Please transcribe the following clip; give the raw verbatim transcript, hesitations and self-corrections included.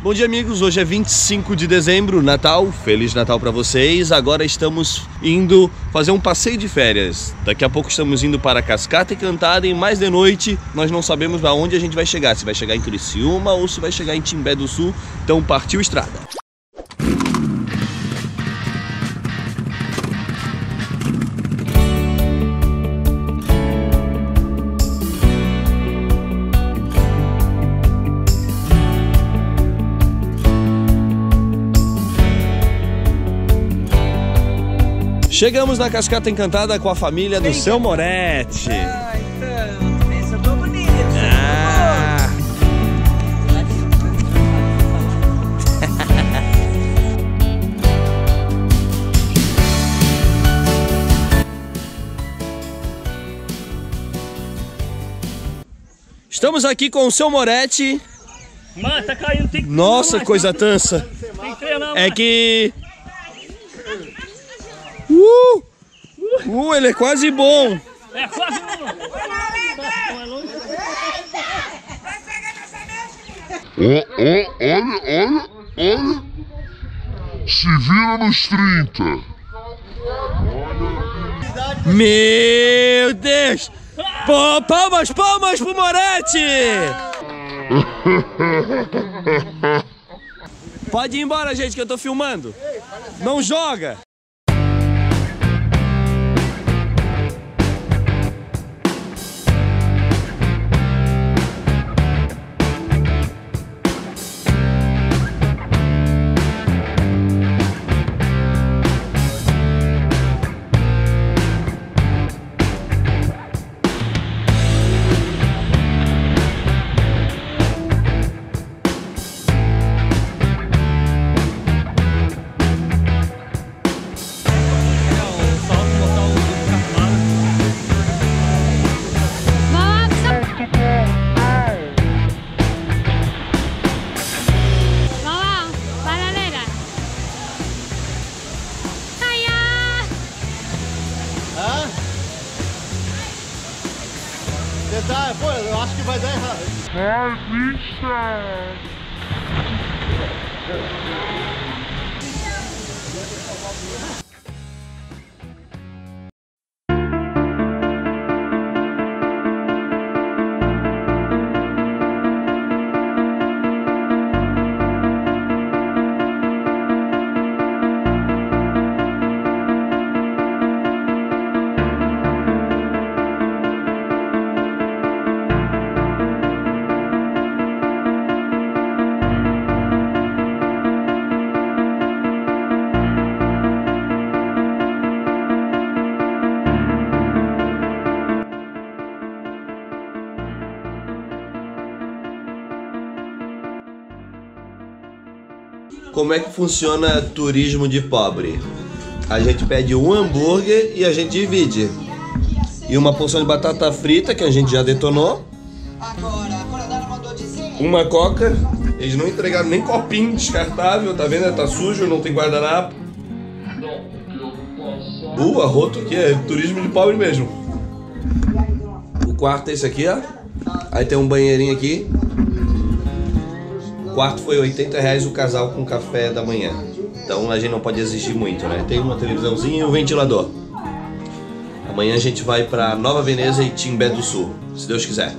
Bom dia, amigos, hoje é vinte e cinco de dezembro, Natal, Feliz Natal para vocês. Agora estamos indo fazer um passeio de férias. Daqui a pouco estamos indo para Cascata Encantada e mais de noite nós não sabemos aonde a gente vai chegar, se vai chegar em Criciúma ou se vai chegar em Timbé do Sul, então partiu estrada. Chegamos na Cascata Encantada com a família do seu Moretti. Ah, então, isso é tão bonito. Ah. Estamos aqui com o seu Moretti. Mata, caiu, tem que... Nossa, coisa tansa. Tem que treinar, é que... Uh! Uh, ele é quase bom! É quase bom! Olha, olha, olha! Se vira nos trinta! Meu Deus! Pô, palmas, palmas pro Moretti! Pode ir embora, gente, que eu tô filmando! Não joga! Tá, pô, eu acho que vai dar errado. Ai, bicha! Como é que funciona turismo de pobre? A gente pede um hambúrguer e a gente divide. E uma porção de batata frita, que a gente já detonou. Uma coca. Eles não entregaram nem copinho descartável, tá vendo? Tá sujo, não tem guardanapo. Uh, arroto que é turismo de pobre mesmo. O quarto é esse aqui, ó. Aí tem um banheirinho aqui. O quarto foi oitenta reais o casal com café da manhã. Então a gente não pode exigir muito, né? Tem uma televisãozinha e um ventilador. Amanhã a gente vai pra Nova Veneza e Timbé do Sul, se Deus quiser.